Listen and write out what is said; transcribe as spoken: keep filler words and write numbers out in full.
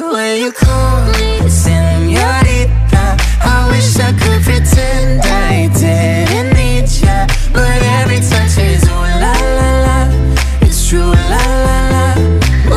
way you call.